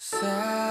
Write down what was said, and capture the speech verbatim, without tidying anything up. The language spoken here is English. Sad.